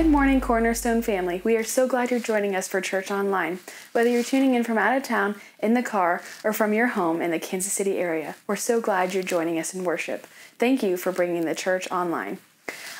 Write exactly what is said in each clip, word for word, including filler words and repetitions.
Good morning, Cornerstone family. We are so glad you're joining us for Church Online. Whether you're tuning in from out of town, in the car, or from your home in the Kansas City area, we're so glad you're joining us in worship. Thank you for bringing the church online.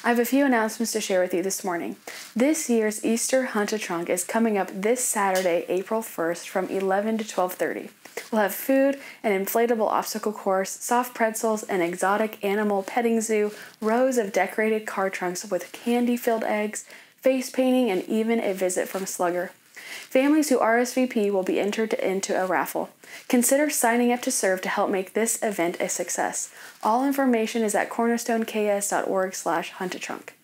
I have a few announcements to share with you this morning. This year's Easter Hunt-A-Trunk is coming up this Saturday, April first, from eleven to twelve thirty. We'll have food, an inflatable obstacle course, soft pretzels, an exotic animal petting zoo, rows of decorated car trunks with candy-filled eggs, face painting, and even a visit from Slugger. Families who R S V P will be entered into a raffle. Consider signing up to serve to help make this event a success. All information is at cornerstone k s dot org slash hunt a trunk.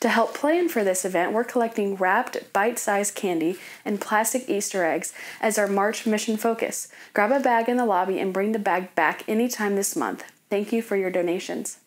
To help plan for this event, we're collecting wrapped, bite-sized candy and plastic Easter eggs as our March mission focus. Grab a bag in the lobby and bring the bag back anytime this month. Thank you for your donations.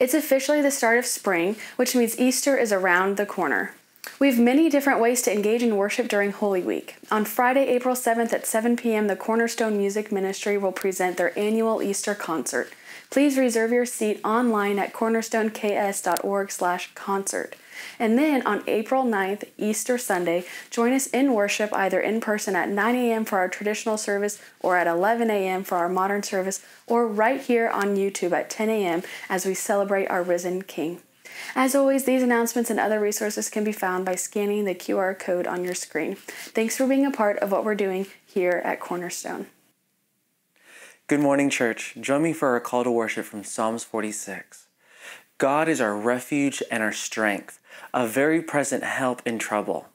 It's officially the start of spring, which means Easter is around the corner. We have many different ways to engage in worship during Holy Week. On Friday, April seventh at seven p m, the Cornerstone Music Ministry will present their annual Easter concert. Please reserve your seat online at cornerstone k s dot org slash concert. And then on April ninth, Easter Sunday, join us in worship either in person at nine a m for our traditional service or at eleven a m for our modern service or right here on YouTube at ten a m as we celebrate our risen King. As always, these announcements and other resources can be found by scanning the Q R code on your screen. Thanks for being a part of what we're doing here at Cornerstone. Good morning, church. Join me for our call to worship from Psalms forty-six. God is our refuge and our strength, a very present help in trouble.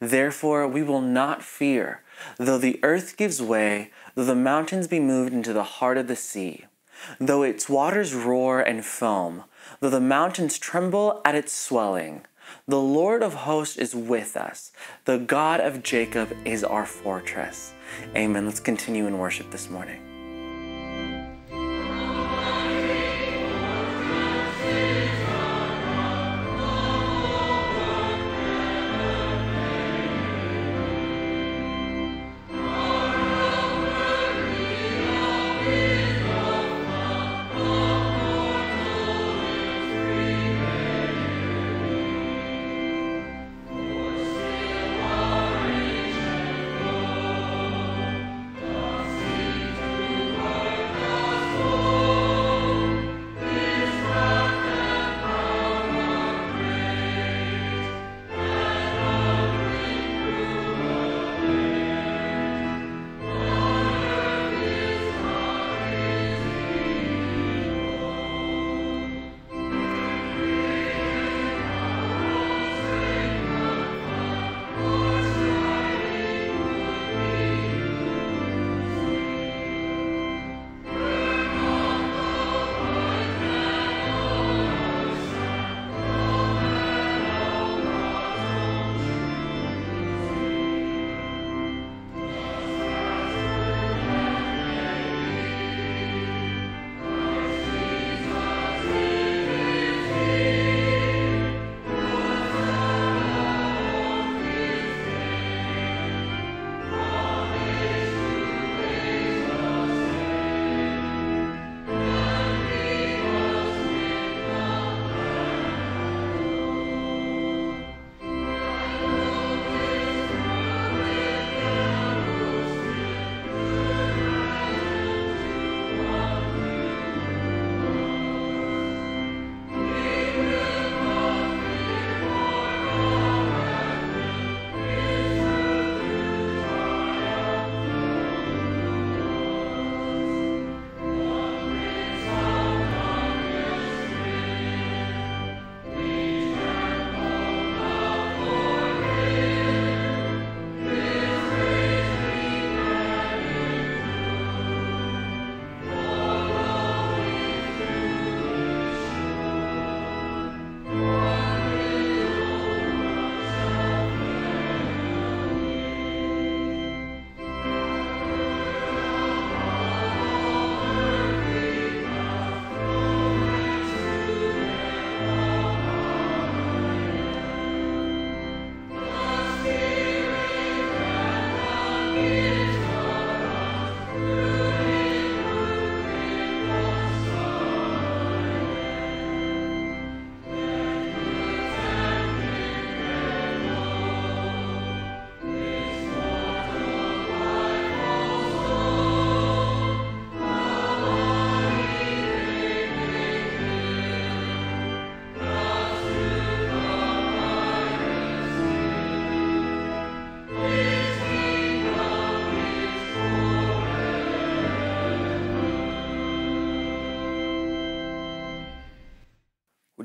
Therefore, we will not fear, though the earth gives way, though the mountains be moved into the heart of the sea, though its waters roar and foam, though the mountains tremble at its swelling. The Lord of hosts is with us. The God of Jacob is our fortress. Amen. Let's continue in worship this morning.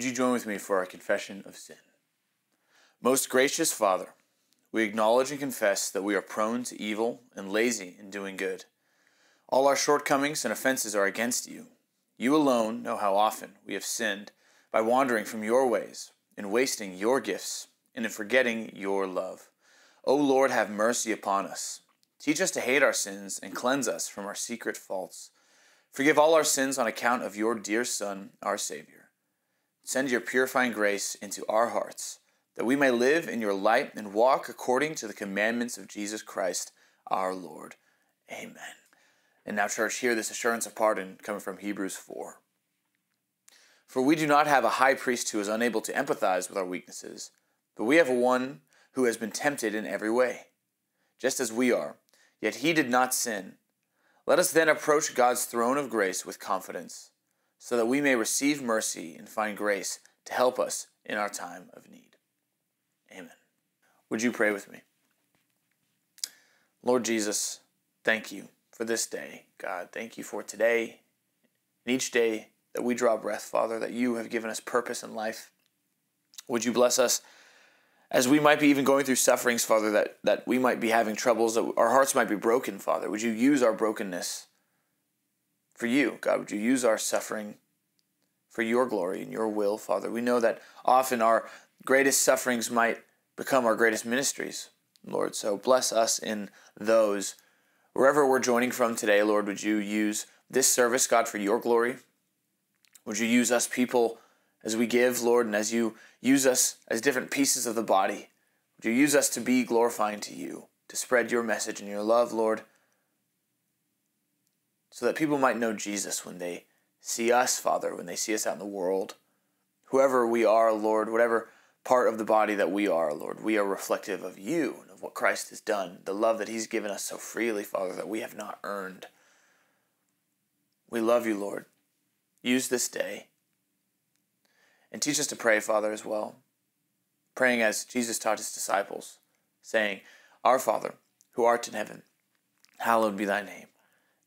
Would you join with me for our confession of sin? Most gracious Father, we acknowledge and confess that we are prone to evil and lazy in doing good. All our shortcomings and offenses are against you. You alone know how often we have sinned by wandering from your ways, in wasting your gifts, and in forgetting your love. O Lord, have mercy upon us. Teach us to hate our sins and cleanse us from our secret faults. Forgive all our sins on account of your dear Son, our Savior. Send your purifying grace into our hearts, that we may live in your light and walk according to the commandments of Jesus Christ, our Lord. Amen. And now, church, hear this assurance of pardon coming from Hebrews four. For we do not have a high priest who is unable to empathize with our weaknesses, but we have one who has been tempted in every way, just as we are, yet he did not sin. Let us then approach God's throne of grace with confidence, so that we may receive mercy and find grace to help us in our time of need. Amen. Would you pray with me? Lord Jesus, thank you for this day. God, thank you for today and each day that we draw breath, Father, that you have given us purpose in life. Would you bless us as we might be even going through sufferings, Father, that, that we might be having troubles, that our hearts might be broken, Father. Would you use our brokenness for you, God? Would you use our suffering for your glory and your will, Father? We know that often our greatest sufferings might become our greatest ministries, Lord. So bless us in those. Wherever we're joining from today, Lord, would you use this service, God, for your glory? Would you use us people as we give, Lord, and as you use us as different pieces of the body? Would you use us to be glorifying to you, to spread your message and your love, Lord, so that people might know Jesus when they see us, Father, when they see us out in the world. Whoever we are, Lord, whatever part of the body that we are, Lord, we are reflective of you and of what Christ has done, the love that he's given us so freely, Father, that we have not earned. We love you, Lord. Use this day. And teach us to pray, Father, as well. Praying as Jesus taught his disciples, saying, Our Father, who art in heaven, hallowed be thy name.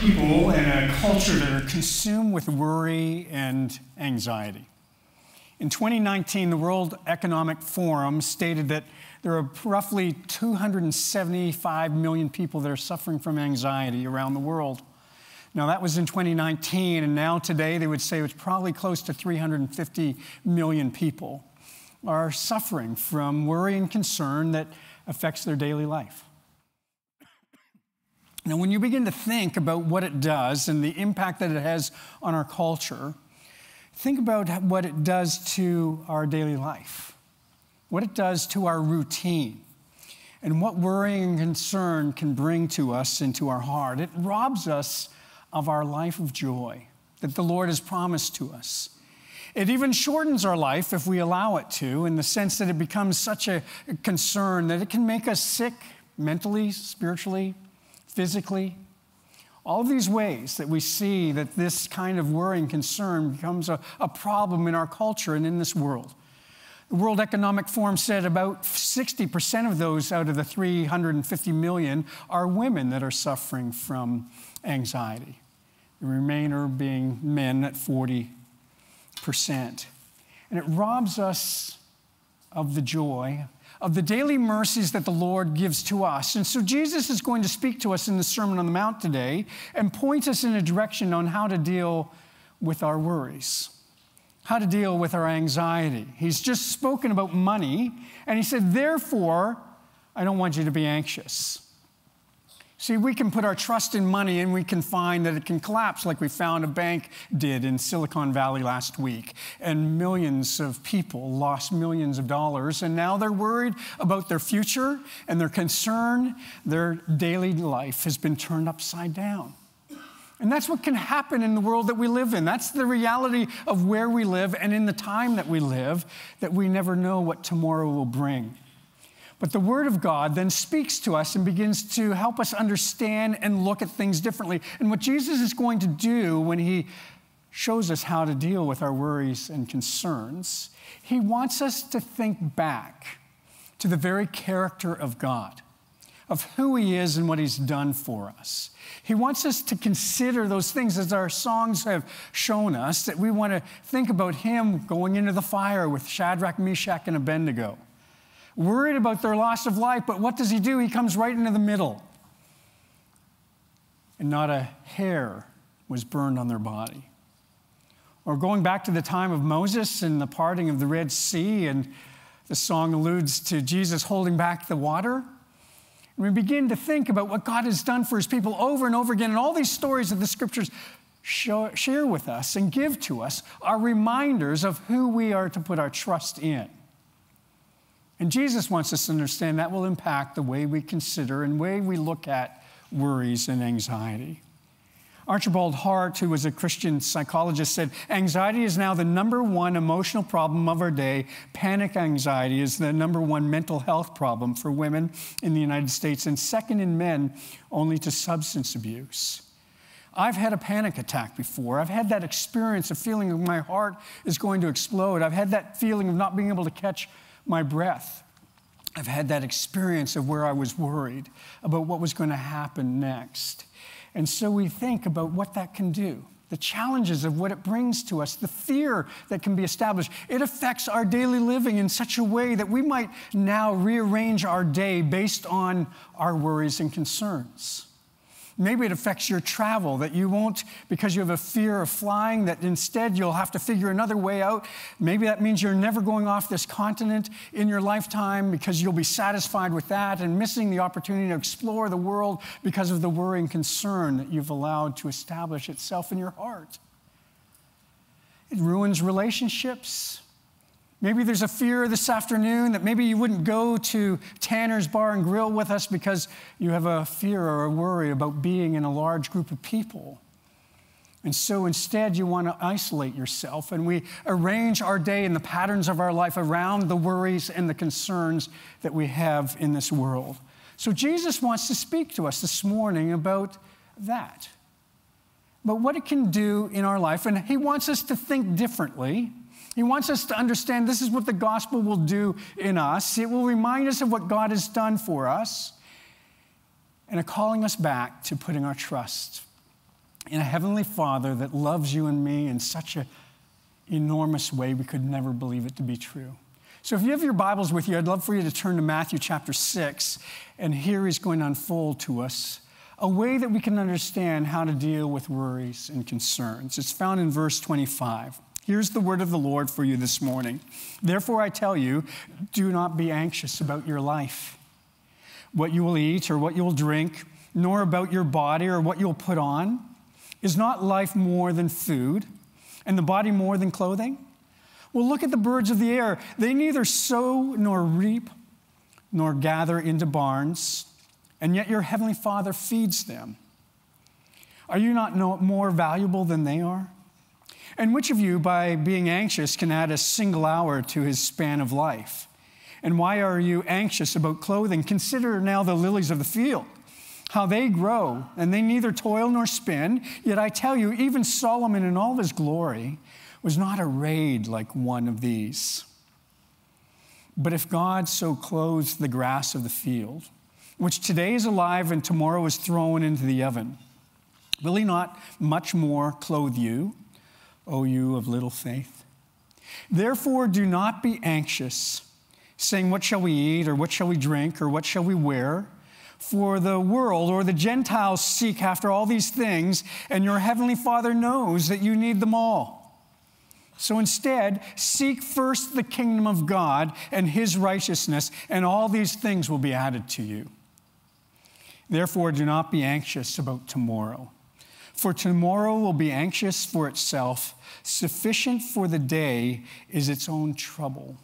People in a culture that are consumed with worry and anxiety. In twenty nineteen, the World Economic Forum stated that there are roughly two hundred seventy-five million people that are suffering from anxiety around the world. Now, that was in twenty nineteen, and now today they would say it's probably close to three hundred fifty million people are suffering from worry and concern that affects their daily life. Now, when you begin to think about what it does and the impact that it has on our culture, think about what it does to our daily life, what it does to our routine, and what worry and concern can bring to us and to our heart. It robs us of our life of joy that the Lord has promised to us. It even shortens our life if we allow it to, in the sense that it becomes such a concern that it can make us sick mentally, spiritually, physically, all these ways that we see that this kind of worry and concern becomes a, a problem in our culture and in this world. The World Economic Forum said about sixty percent of those out of the three hundred fifty million are women that are suffering from anxiety. The remainder being men at forty percent. And it robs us of the joy of the daily mercies that the Lord gives to us. And so Jesus is going to speak to us in the Sermon on the Mount today and point us in a direction on how to deal with our worries, how to deal with our anxiety. He's just spoken about money, and he said, therefore, I don't want you to be anxious. See, we can put our trust in money and we can find that it can collapse like we found a bank did in Silicon Valley last week. And millions of people lost millions of dollars. And now they're worried about their future and their concern. Their daily life has been turned upside down. And that's what can happen in the world that we live in. That's the reality of where we live and in the time that we live, that we never know what tomorrow will bring. But the Word of God then speaks to us and begins to help us understand and look at things differently. And what Jesus is going to do when he shows us how to deal with our worries and concerns, he wants us to think back to the very character of God, of who he is and what he's done for us. He wants us to consider those things, as our songs have shown us, that we want to think about him going into the fire with Shadrach, Meshach, and Abednego, worried about their loss of life, but what does he do? He comes right into the middle. And not a hair was burned on their body. Or going back to the time of Moses and the parting of the Red Sea, and the song alludes to Jesus holding back the water. And we begin to think about what God has done for his people over and over again, and all these stories that the scriptures show, share with us and give to us are reminders of who we are to put our trust in. And Jesus wants us to understand that will impact the way we consider and way we look at worries and anxiety. Archibald Hart, who was a Christian psychologist, said, "Anxiety is now the number one emotional problem of our day. Panic anxiety is the number one mental health problem for women in the United States and second in men, only to substance abuse." I've had a panic attack before. I've had that experience of feeling of my heart is going to explode. I've had that feeling of not being able to catch my breath. I've had that experience of where I was worried about what was going to happen next. And so we think about what that can do, the challenges of what it brings to us, the fear that can be established. It affects our daily living in such a way that we might now rearrange our day based on our worries and concerns. Maybe it affects your travel, that you won't, because you have a fear of flying, that instead you'll have to figure another way out. Maybe that means you're never going off this continent in your lifetime because you'll be satisfied with that and missing the opportunity to explore the world because of the worry and concern that you've allowed to establish itself in your heart. It ruins relationships. Maybe there's a fear this afternoon that maybe you wouldn't go to Tanner's Bar and Grill with us because you have a fear or a worry about being in a large group of people. And so instead you want to isolate yourself, and we arrange our day and the patterns of our life around the worries and the concerns that we have in this world. So Jesus wants to speak to us this morning about that, but what it can do in our life, and he wants us to think differently. He wants us to understand this is what the gospel will do in us. It will remind us of what God has done for us and are calling us back to putting our trust in a heavenly Father that loves you and me in such an enormous way we could never believe it to be true. So if you have your Bibles with you, I'd love for you to turn to Matthew chapter six, and here he's going to unfold to us a way that we can understand how to deal with worries and concerns. It's found in verse twenty-five. Here's the word of the Lord for you this morning. "Therefore I tell you, do not be anxious about your life, what you will eat or what you will drink, nor about your body or what you will put on. Is not life more than food, and the body more than clothing? Well, look at the birds of the air. They neither sow nor reap nor gather into barns, and yet your heavenly Father feeds them. Are you not more valuable than they are? And which of you, by being anxious, can add a single hour to his span of life? And why are you anxious about clothing? Consider now the lilies of the field, how they grow, and they neither toil nor spin. Yet I tell you, even Solomon in all his glory was not arrayed like one of these. But if God so clothes the grass of the field, which today is alive and tomorrow is thrown into the oven, will he not much more clothe you, O you of little faith? Therefore do not be anxious, saying, what shall we eat, or what shall we drink, or what shall we wear? For the world or the Gentiles seek after all these things, and your heavenly Father knows that you need them all. So instead, seek first the kingdom of God and his righteousness, and all these things will be added to you. Therefore, do not be anxious about tomorrow, for tomorrow will be anxious for itself. Sufficient for the day is its own trouble.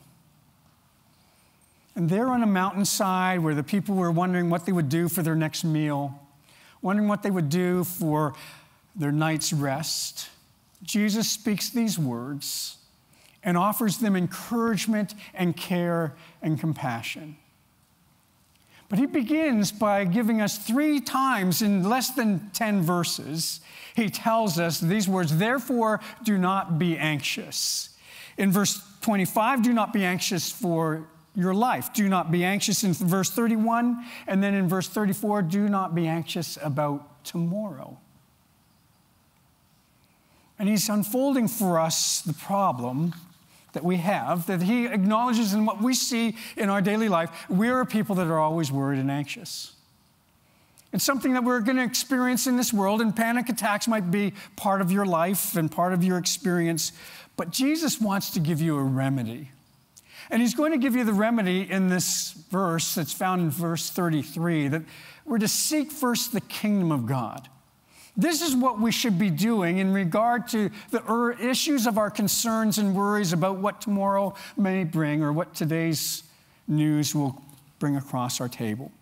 And there on a mountainside where the people were wondering what they would do for their next meal, wondering what they would do for their night's rest, Jesus speaks these words and offers them encouragement and care and compassion. But he begins by giving us three times in less than ten verses, he tells us these words, therefore do not be anxious. In verse twenty-five, do not be anxious for your life. Do not be anxious in verse thirty-one. And then in verse thirty-four, do not be anxious about tomorrow. And he's unfolding for us the problem that we have, that he acknowledges in what we see in our daily life. We are people that are always worried and anxious. It's something that we're going to experience in this world, and panic attacks might be part of your life and part of your experience. But Jesus wants to give you a remedy. And he's going to give you the remedy in this verse that's found in verse thirty-three, that we're to seek first the kingdom of God. This is what we should be doing in regard to the issues of our concerns and worries about what tomorrow may bring or what today's news will bring across our table.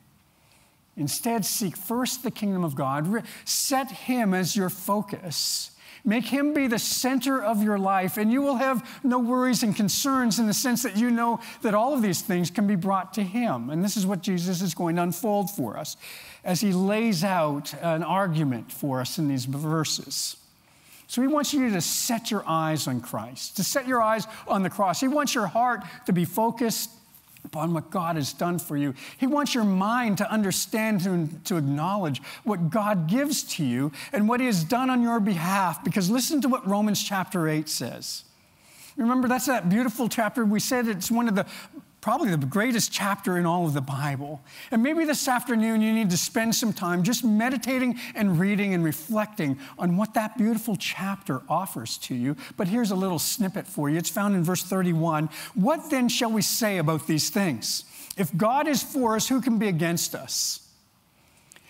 Instead, seek first the kingdom of God. Set him as your focus. Make him be the center of your life, and you will have no worries and concerns in the sense that you know that all of these things can be brought to him. And this is what Jesus is going to unfold for us as he lays out an argument for us in these verses. So he wants you to set your eyes on Christ, to set your eyes on the cross. He wants your heart to be focused upon what God has done for you. He wants your mind to understand and to acknowledge what God gives to you and what he has done on your behalf. Because listen to what Romans chapter eight says. Remember, that's that beautiful chapter. We said it's one of the, probably the greatest chapter in all of the Bible. And maybe this afternoon you need to spend some time just meditating and reading and reflecting on what that beautiful chapter offers to you. But here's a little snippet for you. It's found in verse thirty-one. What then shall we say about these things? If God is for us, who can be against us?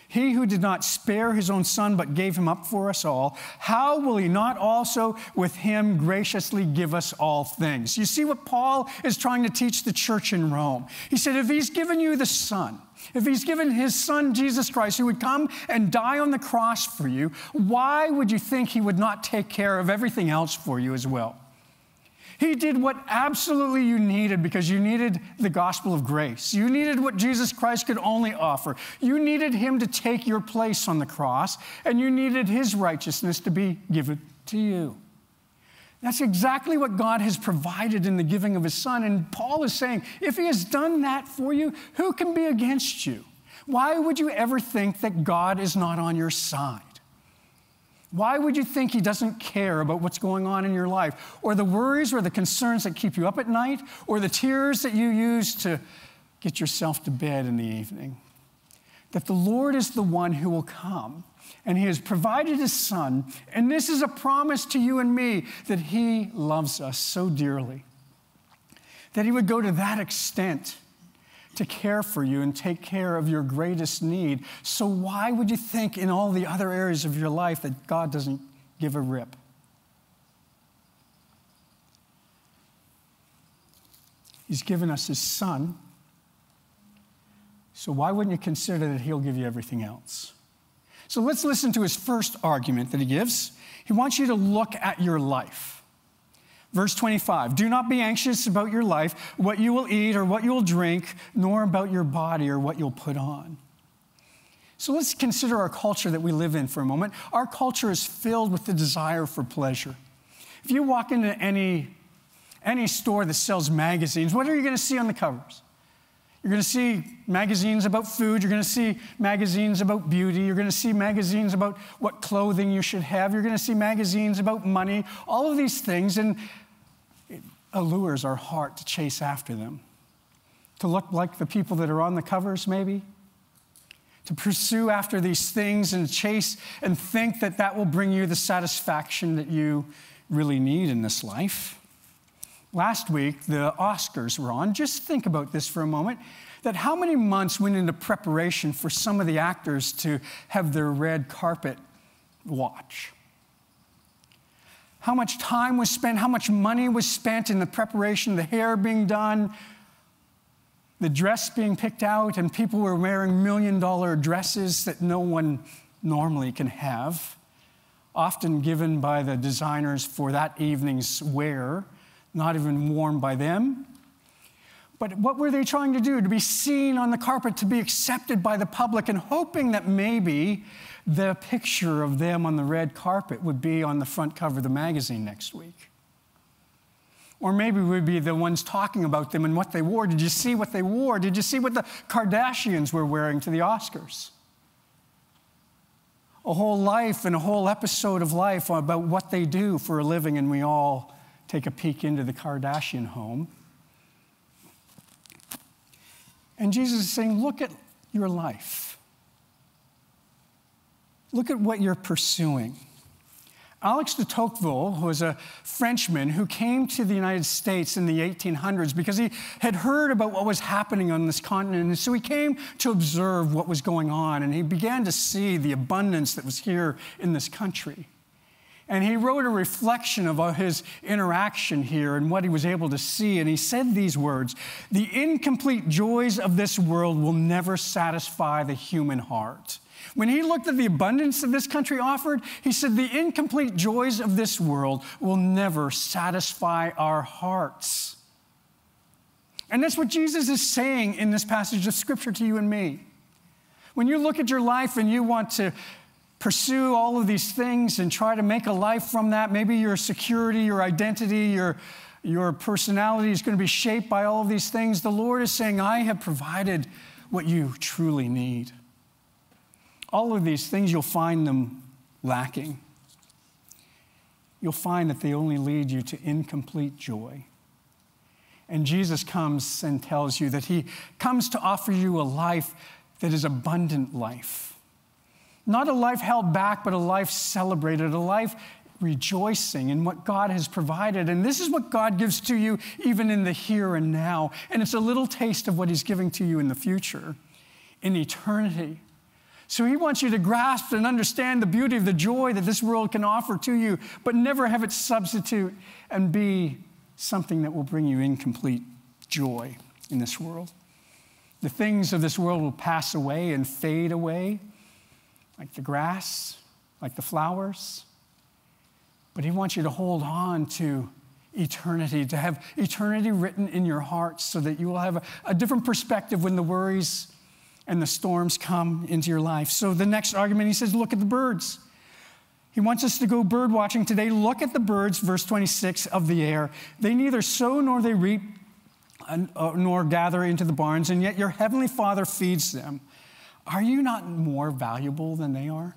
He who did not spare his own son, but gave him up for us all, how will he not also with him graciously give us all things? You see what Paul is trying to teach the church in Rome. He said, if he's given you the son, if he's given his son, Jesus Christ, who would come and die on the cross for you, why would you think he would not take care of everything else for you as well? He did what absolutely you needed, because you needed the gospel of grace. You needed what Jesus Christ could only offer. You needed him to take your place on the cross, and you needed his righteousness to be given to you. That's exactly what God has provided in the giving of his son. And Paul is saying, if he has done that for you, who can be against you? Why would you ever think that God is not on your side? Why would you think he doesn't care about what's going on in your life, or the worries or the concerns that keep you up at night, or the tears that you use to get yourself to bed in the evening? That the Lord is the one who will come, and he has provided his son, and this is a promise to you and me that he loves us so dearly, that he would go to that extent to care for you and take care of your greatest need. So why would you think in all the other areas of your life that God doesn't give a rip? He's given us his son. So why wouldn't you consider that he'll give you everything else? So let's listen to his first argument that he gives. He wants you to look at your life. Verse twenty-five, do not be anxious about your life, what you will eat or what you will drink, nor about your body or what you'll put on. So let's consider our culture that we live in for a moment. Our culture is filled with the desire for pleasure. If you walk into any, any store that sells magazines, what are you going to see on the covers? You're going to see magazines about food. You're going to see magazines about beauty. You're going to see magazines about what clothing you should have. You're going to see magazines about money, all of these things. And it allures our heart to chase after them, to look like the people that are on the covers maybe, to pursue after these things and chase and think that that will bring you the satisfaction that you really need in this life. Last week, the Oscars were on. Just think about this for a moment, that how many months went into preparation for some of the actors to have their red carpet watch? How much time was spent, how much money was spent in the preparation, the hair being done, the dress being picked out, and people were wearing million-dollar dresses that no one normally can have, often given by the designers for that evening's wear, not even worn by them. But what were they trying to do? To be seen on the carpet, to be accepted by the public, and hoping that maybe the picture of them on the red carpet would be on the front cover of the magazine next week. Or maybe we'd be the ones talking about them and what they wore. Did you see what they wore? Did you see what the Kardashians were wearing to the Oscars? A whole life and a whole episode of life about what they do for a living, and we all take a peek into the Kardashian home. And Jesus is saying, look at your life. Look at what you're pursuing. Alexis de Tocqueville was a Frenchman who came to the United States in the eighteen hundreds because he had heard about what was happening on this continent. And so he came to observe what was going on, and he began to see the abundance that was here in this country. And he wrote a reflection of his interaction here and what he was able to see. And he said these words, "The incomplete joys of this world will never satisfy the human heart." When he looked at the abundance that this country offered, he said, "The incomplete joys of this world will never satisfy our hearts." And that's what Jesus is saying in this passage of Scripture to you and me. When you look at your life and you want to pursue all of these things and try to make a life from that. Maybe your security, your identity, your, your personality is going to be shaped by all of these things. The Lord is saying, I have provided what you truly need. All of these things, you'll find them lacking. You'll find that they only lead you to incomplete joy. And Jesus comes and tells you that he comes to offer you a life that is abundant life. Not a life held back, but a life celebrated, a life rejoicing in what God has provided. And this is what God gives to you even in the here and now. And it's a little taste of what he's giving to you in the future, in eternity. So he wants you to grasp and understand the beauty of the joy that this world can offer to you, but never have it substitute and be something that will bring you incomplete joy in this world. The things of this world will pass away and fade away, like the grass, like the flowers. But he wants you to hold on to eternity, to have eternity written in your heart so that you will have a, a different perspective when the worries and the storms come into your life. So the next argument, he says, look at the birds. He wants us to go bird watching today. Look at the birds, verse twenty-six, of the air. They neither sow nor they reap nor gather into the barns, and yet your heavenly Father feeds them. Are you not more valuable than they are?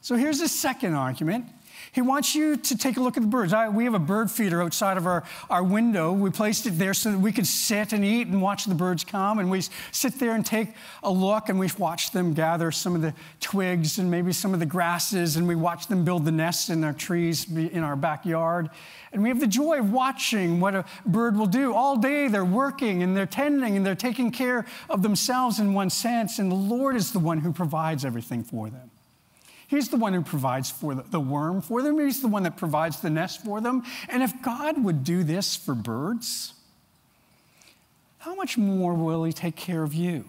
So here's his second argument. He wants you to take a look at the birds. I, we have a bird feeder outside of our, our window. We placed it there so that we could sit and eat and watch the birds come. And we sit there and take a look, and we watch them gather some of the twigs and maybe some of the grasses. And we watch them build the nests in their trees in our backyard. And we have the joy of watching what a bird will do. All day they're working and they're tending and they're taking care of themselves in one sense. And the Lord is the one who provides everything for them. He's the one who provides for the worm for them. He's the one that provides the nest for them. And if God would do this for birds, how much more will he take care of you?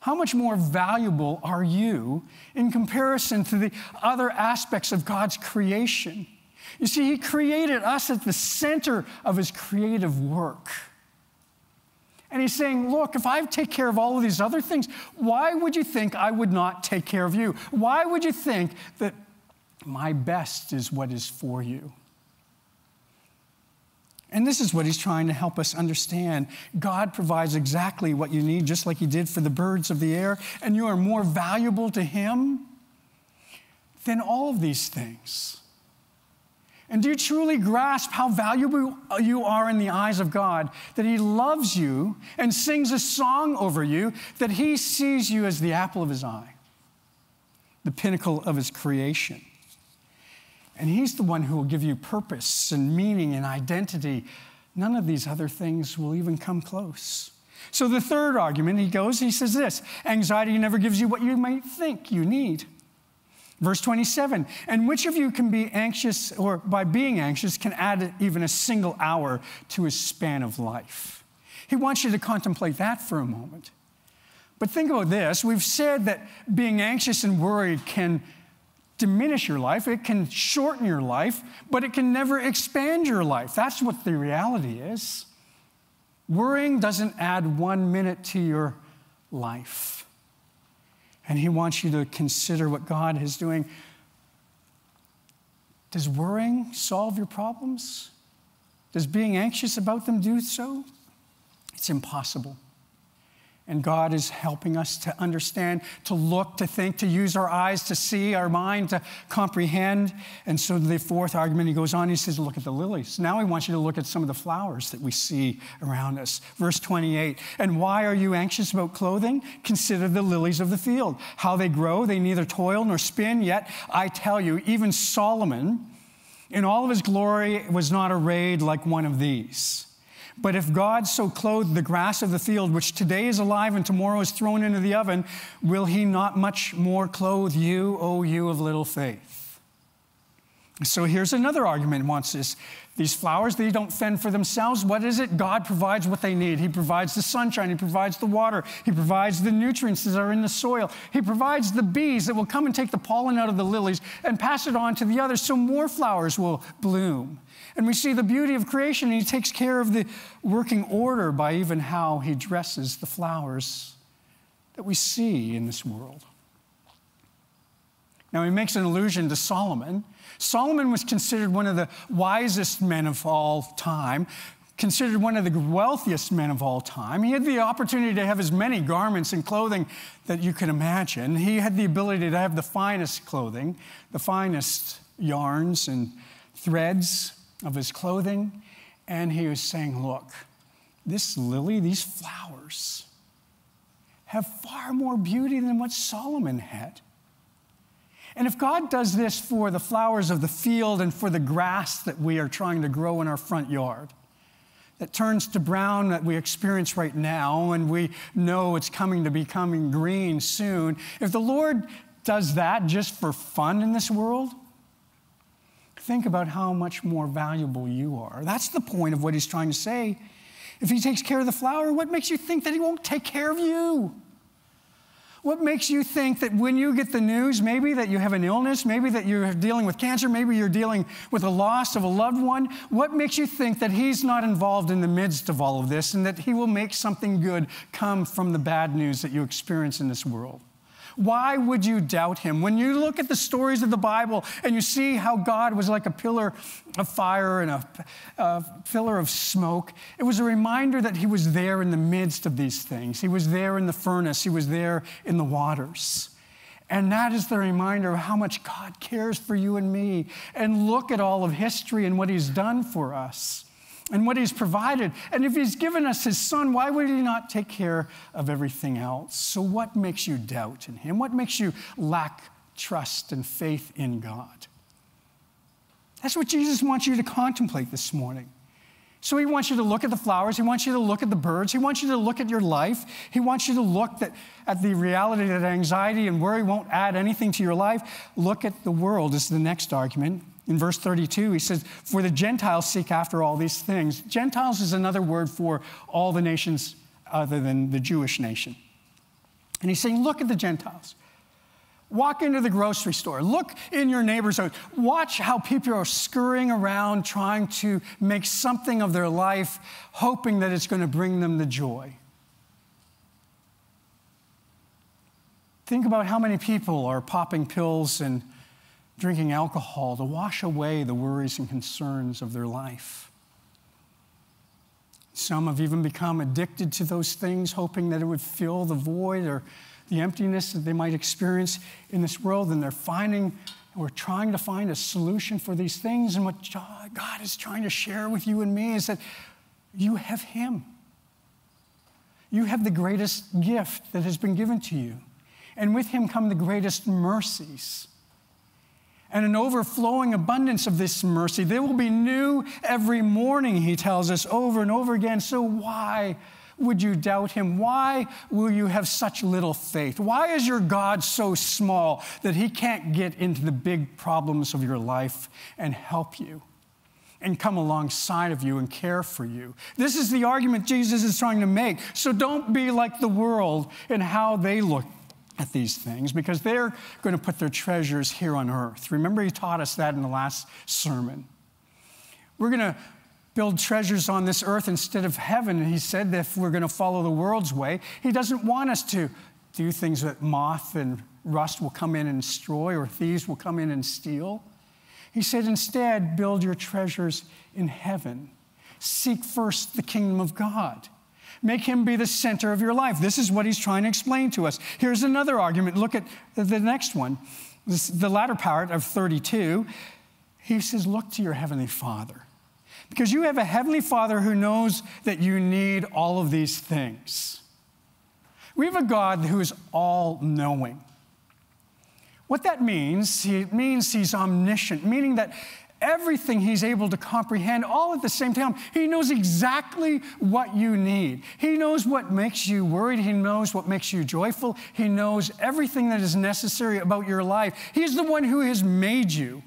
How much more valuable are you in comparison to the other aspects of God's creation? You see, he created us at the center of his creative work. And he's saying, look, if I take care of all of these other things, why would you think I would not take care of you? Why would you think that my best is what is for you? And this is what he's trying to help us understand. God provides exactly what you need, just like he did for the birds of the air, and you are more valuable to him than all of these things. And do you truly grasp how valuable you are in the eyes of God, that he loves you and sings a song over you, that he sees you as the apple of his eye, the pinnacle of his creation? And he's the one who will give you purpose and meaning and identity. None of these other things will even come close. So the third argument, he goes, he says this, anxiety never gives you what you might think you need. Verse twenty-seven, and which of you can be anxious, or by being anxious, can add even a single hour to his span of life? He wants you to contemplate that for a moment. But think about this. We've said that being anxious and worried can diminish your life, it can shorten your life, but it can never expand your life. That's what the reality is. Worrying doesn't add one minute to your life. And he wants you to consider what God is doing. Does worrying solve your problems? Does being anxious about them do so? It's impossible. And God is helping us to understand, to look, to think, to use our eyes, to see, our mind, to comprehend. And so the fourth argument, he goes on, he says, look at the lilies. Now he wants you to look at some of the flowers that we see around us. Verse twenty-eight, and why are you anxious about clothing? Consider the lilies of the field, how they grow, they neither toil nor spin, yet I tell you, even Solomon, in all of his glory, was not arrayed like one of these. But if God so clothed the grass of the field, which today is alive and tomorrow is thrown into the oven, will he not much more clothe you, O you of little faith? So here's another argument wants this. These flowers, they don't fend for themselves. What is it? God provides what they need. He provides the sunshine. He provides the water. He provides the nutrients that are in the soil. He provides the bees that will come and take the pollen out of the lilies and pass it on to the others so more flowers will bloom. And we see the beauty of creation, and he takes care of the working order by even how he dresses the flowers that we see in this world. Now, he makes an allusion to Solomon. Solomon was considered one of the wisest men of all time, considered one of the wealthiest men of all time. He had the opportunity to have as many garments and clothing that you can imagine. He had the ability to have the finest clothing, the finest yarns and threads of his clothing, and he was saying, look, this lily, these flowers, have far more beauty than what Solomon had. And if God does this for the flowers of the field and for the grass that we are trying to grow in our front yard, that turns to brown that we experience right now, and we know it's coming to becoming green soon, if the Lord does that just for fun in this world, think about how much more valuable you are. That's the point of what he's trying to say. If he takes care of the flower, what makes you think that he won't take care of you? What makes you think that when you get the news, maybe that you have an illness, maybe that you're dealing with cancer, maybe you're dealing with a loss of a loved one, what makes you think that he's not involved in the midst of all of this and that he will make something good come from the bad news that you experience in this world? Why would you doubt him? When you look at the stories of the Bible and you see how God was like a pillar of fire and a, a pillar of smoke, it was a reminder that he was there in the midst of these things. He was there in the furnace. He was there in the waters. And that is the reminder of how much God cares for you and me. And look at all of history and what he's done for us and what he's provided. And if he's given us his son, why would he not take care of everything else? So what makes you doubt in him? What makes you lack trust and faith in God? That's what Jesus wants you to contemplate this morning. So he wants you to look at the flowers. He wants you to look at the birds. He wants you to look at your life. He wants you to look that, at the reality that anxiety and worry won't add anything to your life. Look at the world is the next argument. In verse thirty-two, he says, for the Gentiles seek after all these things. Gentiles is another word for all the nations other than the Jewish nation. And he's saying, look at the Gentiles. Walk into the grocery store. Look in your neighbor's house. Watch how people are scurrying around trying to make something of their life, hoping that it's going to bring them the joy. Think about how many people are popping pills and drinking alcohol to wash away the worries and concerns of their life. Some have even become addicted to those things, hoping that it would fill the void or the emptiness that they might experience in this world, and they're finding, or trying to find a solution for these things. And what God is trying to share with you and me is that you have him. You have the greatest gift that has been given to you. And with him come the greatest mercies. and an overflowing abundance of this mercy. There will be new every morning, he tells us over and over again. So why would you doubt him? Why will you have such little faith? Why is your God so small that he can't get into the big problems of your life and help you and come alongside of you and care for you? This is the argument Jesus is trying to make. So don't be like the world in how they look at these things, because they're going to put their treasures here on earth. Remember, he taught us that in the last sermon. We're going to build treasures on this earth instead of heaven. And he said that if we're going to follow the world's way, he doesn't want us to do things that moth and rust will come in and destroy, or thieves will come in and steal. He said, instead, build your treasures in heaven. Seek first the kingdom of God. Make him be the center of your life. This is what he's trying to explain to us. Here's another argument. Look at the next one. This, the latter part of thirty-two. He says, look to your heavenly Father, because you have a heavenly Father who knows that you need all of these things. We have a God who is all-knowing. What that means, it means he's omniscient, meaning that everything he's able to comprehend all at the same time. He knows exactly what you need. He knows what makes you worried. He knows what makes you joyful. He knows everything that is necessary about your life. He's the one who has made you.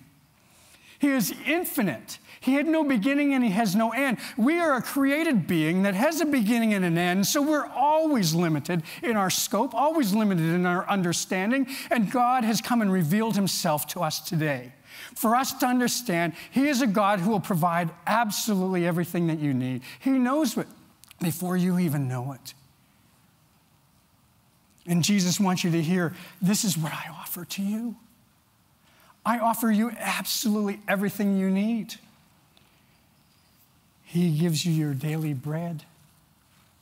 He is infinite. He had no beginning and he has no end. We are a created being that has a beginning and an end, so we're always limited in our scope, always limited in our understanding, and God has come and revealed himself to us today. For us to understand, he is a God who will provide absolutely everything that you need. He knows it before you even know it. And Jesus wants you to hear, this is what I offer to you. I offer you absolutely everything you need. He gives you your daily bread.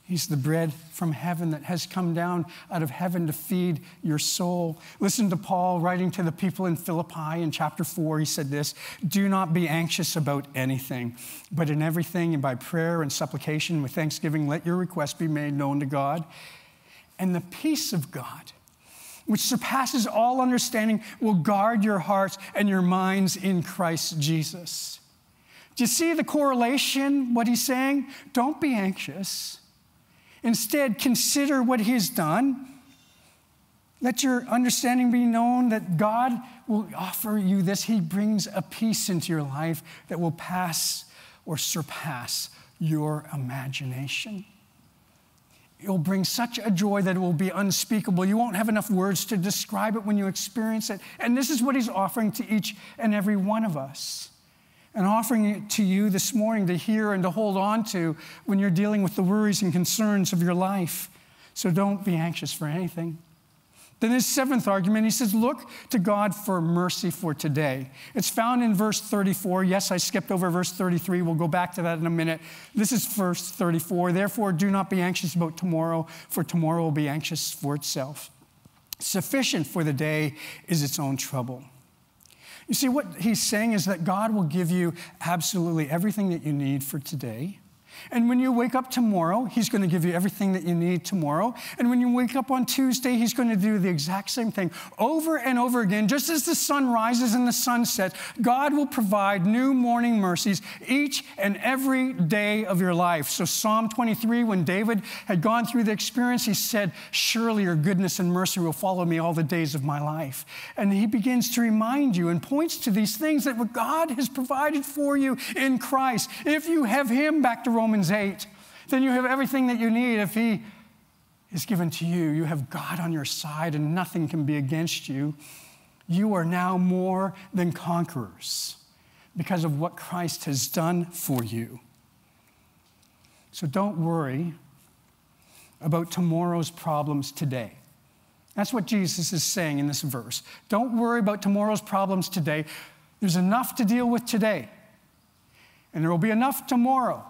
He's the bread from heaven that has come down out of heaven to feed your soul. Listen to Paul writing to the people in Philippi in chapter four. He said this, do not be anxious about anything, but in everything and by prayer and supplication with thanksgiving, let your requests be made known to God. And the peace of God, which surpasses all understanding, will guard your hearts and your minds in Christ Jesus. Do you see the correlation, what he's saying? Don't be anxious. Instead, consider what he has done. Let your understanding be known that God will offer you this. He brings a peace into your life that will pass or surpass your imagination. It will bring such a joy that it will be unspeakable. You won't have enough words to describe it when you experience it. And this is what he's offering to each and every one of us, and offering it to you this morning to hear and to hold on to when you're dealing with the worries and concerns of your life. So don't be anxious for anything. Then his seventh argument, he says, look to God for mercy for today. It's found in verse thirty-four. Yes, I skipped over verse thirty-three. We'll go back to that in a minute. This is verse thirty-four. Therefore, do not be anxious about tomorrow, for tomorrow will be anxious for itself. Sufficient for the day is its own trouble. You see, what he's saying is that God will give you absolutely everything that you need for today. And when you wake up tomorrow, he's going to give you everything that you need tomorrow. And when you wake up on Tuesday, he's going to do the exact same thing over and over again. Just as the sun rises and the sun sets, God will provide new morning mercies each and every day of your life. So Psalm twenty-three, when David had gone through the experience, he said, surely your goodness and mercy will follow me all the days of my life. And he begins to remind you and points to these things that what God has provided for you in Christ. If you have him, back to Romans, Romans eight, then you have everything that you need. If he is given to you, you have God on your side and nothing can be against you. You are now more than conquerors because of what Christ has done for you. So don't worry about tomorrow's problems today. That's what Jesus is saying in this verse. Don't worry about tomorrow's problems today. There's enough to deal with today, and there will be enough tomorrow.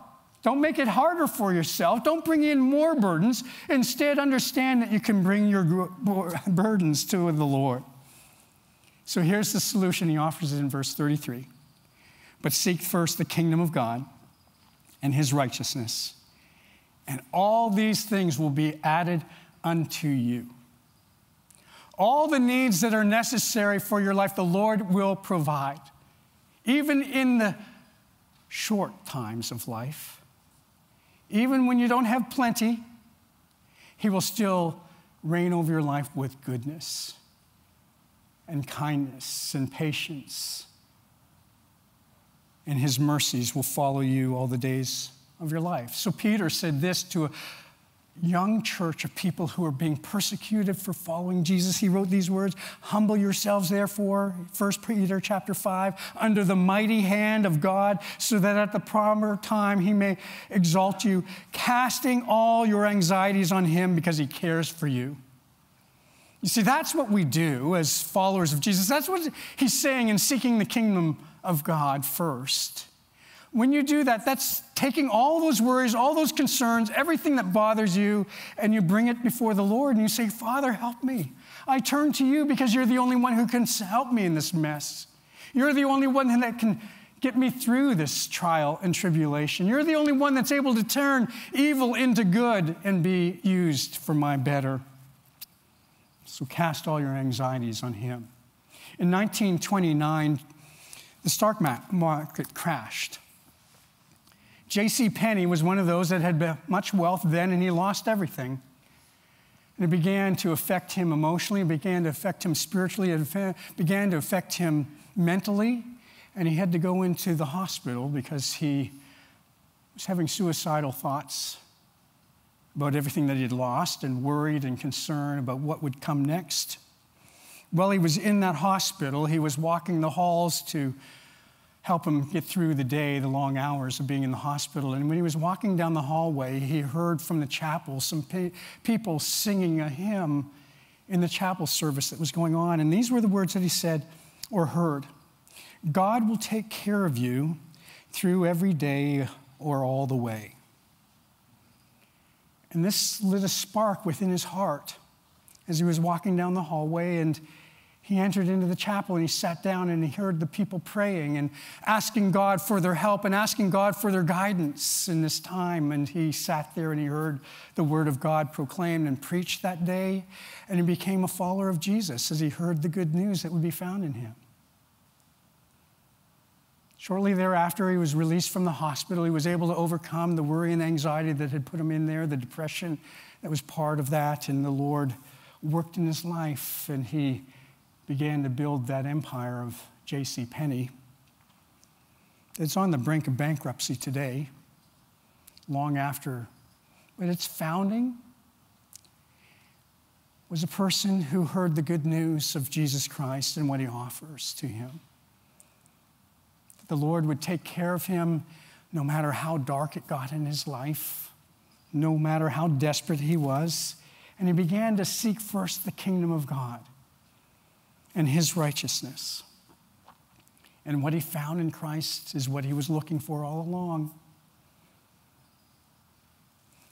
Don't make it harder for yourself. Don't bring in more burdens. Instead, understand that you can bring your burdens to the Lord. So here's the solution he offers in verse thirty-three. But seek first the kingdom of God and his righteousness, and all these things will be added unto you. All the needs that are necessary for your life, the Lord will provide, even in the short times of life. Even when you don't have plenty, He will still reign over your life with goodness and kindness and patience. And His mercies will follow you all the days of your life. So Peter said this to a young church of people who are being persecuted for following Jesus. He wrote these words, "Humble yourselves, therefore," First Peter chapter five, "under the mighty hand of God, so that at the proper time He may exalt you, casting all your anxieties on Him because He cares for you." You see, that's what we do as followers of Jesus. That's what He's saying in seeking the kingdom of God first. When you do that, that's taking all those worries, all those concerns, everything that bothers you, and you bring it before the Lord, and you say, "Father, help me. I turn to you because you're the only one who can help me in this mess. You're the only one that can get me through this trial and tribulation. You're the only one that's able to turn evil into good and be used for my better. So cast all your anxieties on Him." In nineteen twenty-nine, the stock market crashed. J C. Penney was one of those that had much wealth then, and he lost everything. And it began to affect him emotionally, it began to affect him spiritually, it began to affect him mentally, and he had to go into the hospital because he was having suicidal thoughts about everything that he had lost, and worried and concerned about what would come next. While he was in that hospital, he was walking the halls to help him get through the day, the long hours of being in the hospital. And when he was walking down the hallway, he heard from the chapel some pe people singing a hymn in the chapel service that was going on. And these were the words that he said or heard. "God will take care of you through every day or all the way." And this lit a spark within his heart as he was walking down the hallway, and he entered into the chapel, and he sat down, and he heard the people praying and asking God for their help and asking God for their guidance in this time. And he sat there, and he heard the word of God proclaimed and preached that day. And he became a follower of Jesus as he heard the good news that would be found in Him. Shortly thereafter, he was released from the hospital. He was able to overcome the worry and anxiety that had put him in there, the depression that was part of that. And the Lord worked in his life, and he began to build that empire of J C. Penney. It's on the brink of bankruptcy today, long after. But its founding was a person who heard the good news of Jesus Christ and what He offers to him. The Lord would take care of him no matter how dark it got in his life, no matter how desperate he was. And he began to seek first the kingdom of God and His righteousness. And what he found in Christ is what he was looking for all along.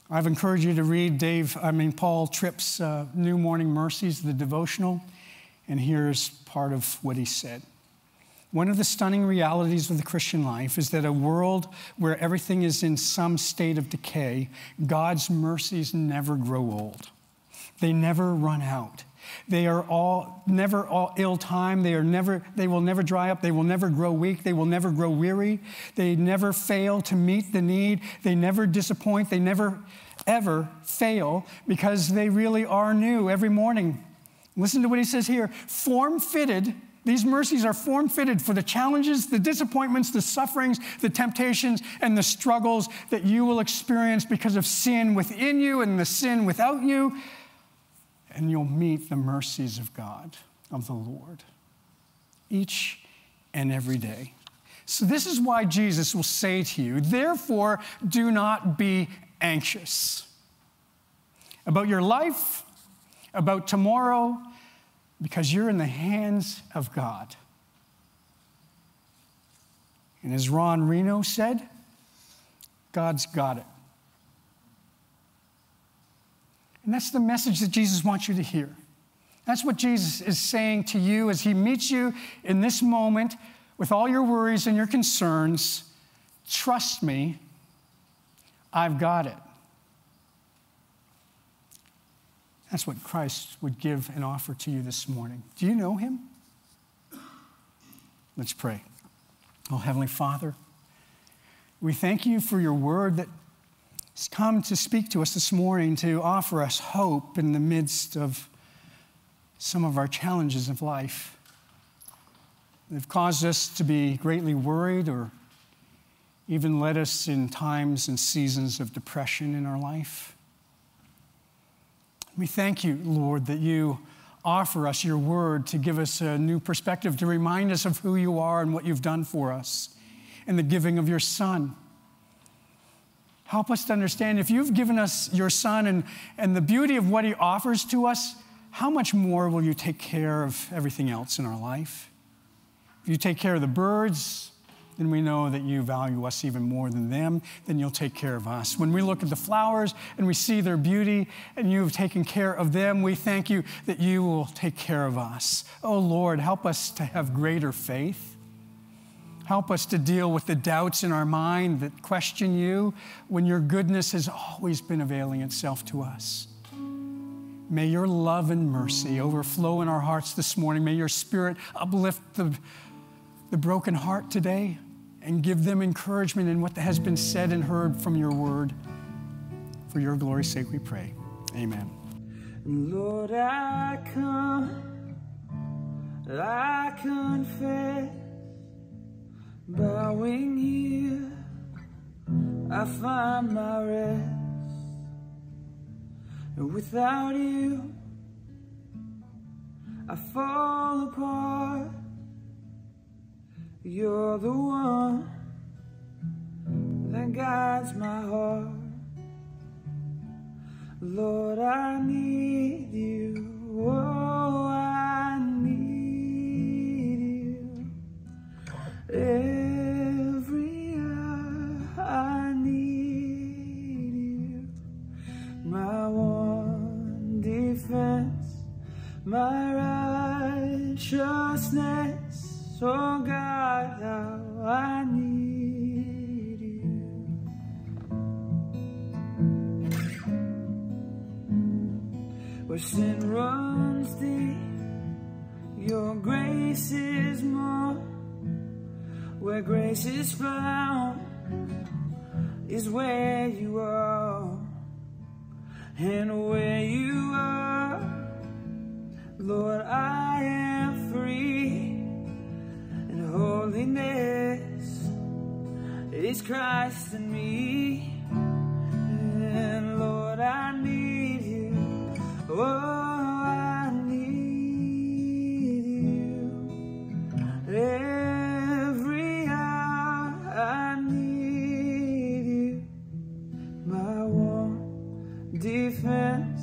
I've encouraged you to read Dave, I mean, Paul Tripp's uh, New Morning Mercies, the devotional, and here's part of what he said. "One of the stunning realities of the Christian life is that a world where everything is in some state of decay, God's mercies never grow old. They never run out. They are all never all ill time. They are never, they will never dry up. They will never grow weak. They will never grow weary. They never fail to meet the need. They never disappoint. They never, ever fail, because they really are new every morning." Listen to what he says here. Form-fitted, these mercies are form-fitted for the challenges, the disappointments, the sufferings, the temptations, and the struggles that you will experience because of sin within you and the sin without you. And you'll meet the mercies of God, of the Lord, each and every day. So this is why Jesus will say to you, "Therefore, do not be anxious about your life, about tomorrow, because you're in the hands of God." And as Ron Reno said, "God's got it." And that's the message that Jesus wants you to hear. That's what Jesus is saying to you as He meets you in this moment with all your worries and your concerns. Trust me, I've got it. That's what Christ would give and offer to you this morning. Do you know him? Let's pray. Oh, Heavenly Father, we thank you for your word that has come to speak to us this morning, to offer us hope in the midst of some of our challenges of life. They've caused us to be greatly worried or even led us in times and seasons of depression in our life. We thank you, Lord, that you offer us your word to give us a new perspective, to remind us of who you are and what you've done for us in the giving of your Son. Help us to understand if you've given us your Son and, and the beauty of what he offers to us, how much more will you take care of everything else in our life? If you take care of the birds, then we know that you value us even more than them, then you'll take care of us. When we look at the flowers and we see their beauty and you've taken care of them, we thank you that you will take care of us. Oh Lord, help us to have greater faith. Help us to deal with the doubts in our mind that question you when your goodness has always been availing itself to us. May your love and mercy overflow in our hearts this morning. May your Spirit uplift the, the broken heart today and give them encouragement in what has been said and heard from your word. For your glory's sake we pray. Amen. Lord, I come, I confess, bowing here, I find my rest. Without you, I fall apart. You're the one that guides my heart. Lord, I need you. Oh, I need you. Every hour I need you. My one defense, my righteousness. So oh God, how I need you. Where sin runs deep, your grace is more. Where grace is found is where you are. And where you are, Lord, I am free. Holiness is Christ in me, and Lord, I need you. Oh, I need you. Every hour I need you. My one defense,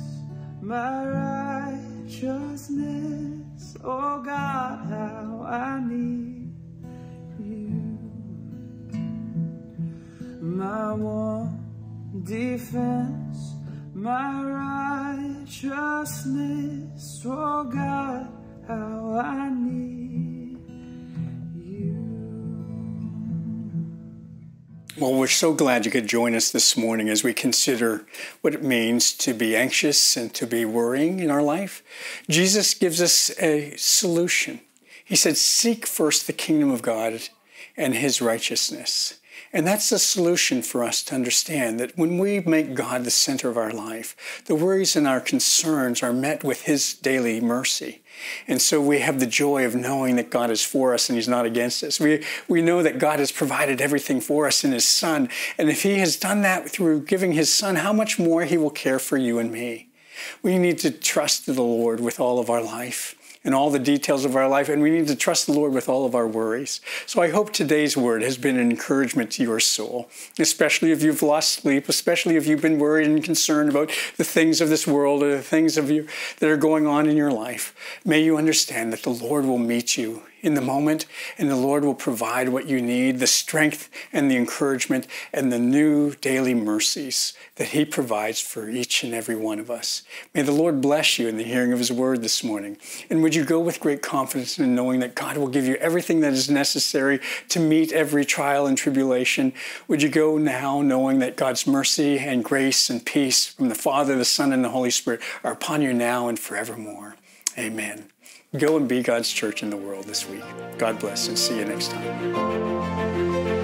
my righteousness. Oh God, how I need you. My one defense, my righteousness, oh God, how I need you. Well, we're so glad you could join us this morning as we consider what it means to be anxious and to be worrying in our life. Jesus gives us a solution. He said, seek first the kingdom of God and his righteousness. And that's the solution for us to understand that when we make God the center of our life, the worries and our concerns are met with his daily mercy. And so we have the joy of knowing that God is for us and he's not against us. We, we know that God has provided everything for us in his Son. And if he has done that through giving his Son, how much more he will care for you and me. We need to trust the Lord with all of our life and all the details of our life, and we need to trust the Lord with all of our worries. So I hope today's word has been an encouragement to your soul, especially if you've lost sleep, especially if you've been worried and concerned about the things of this world or the things of you that are going on in your life. May you understand that the Lord will meet you in the moment, and the Lord will provide what you need, the strength and the encouragement and the new daily mercies that he provides for each and every one of us. May the Lord bless you in the hearing of his word this morning. And would you go with great confidence in knowing that God will give you everything that is necessary to meet every trial and tribulation? Would you go now knowing that God's mercy and grace and peace from the Father, the Son, and the Holy Spirit are upon you now and forevermore. Amen. Go and be God's church in the world this week. God bless, and see you next time.